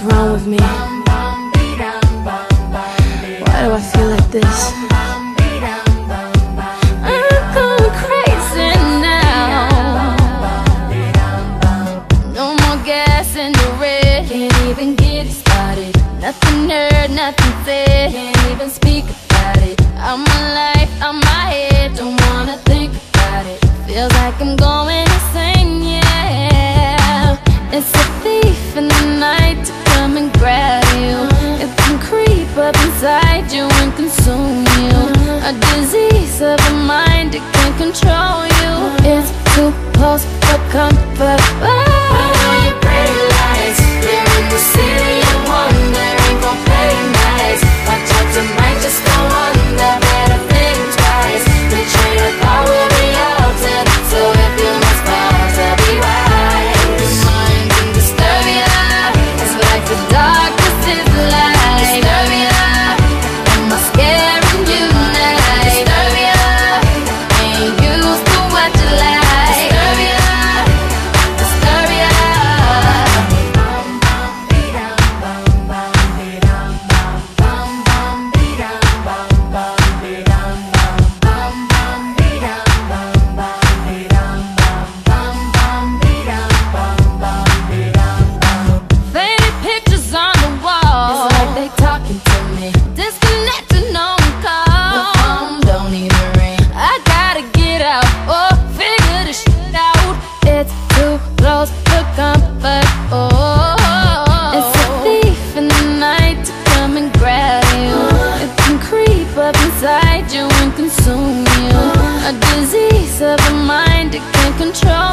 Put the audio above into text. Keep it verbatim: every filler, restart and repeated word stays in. What's wrong with me? Why do I feel like this? I'm going crazy now. No more gas in the red. Can't even get it started. Nothing heard, nothing said. Can't even speak about it. I'm alive, I'm my head. Don't wanna think about it. Feels like I'm going insane, yeah. It's a thief in the night to come and grab you. It can creep up inside you and consume you. A disease of the mind, it can control you. It's too close for comfort. I know your pretty lies. You're in the city of wonder, ain't gon' play nice. Watch out, you might just go under. Better think twice. The train of thought will be altered, so if you must fall to be wise. The mind can disturb you, it's like the darkness is the light. Disturb you, am I scaring you now? Disturb you, ain't used to what you like. Disturb you, disturb you. Faded pictures on the wall, it's like they talking to me. Disconnected, no one call. The phone don't even ring. I gotta get out or figure this shit out. It's too close to comfort. Oh, it's a thief in the night to come and grab you. It can creep up inside you and consume you. A disease of the mind, it can control.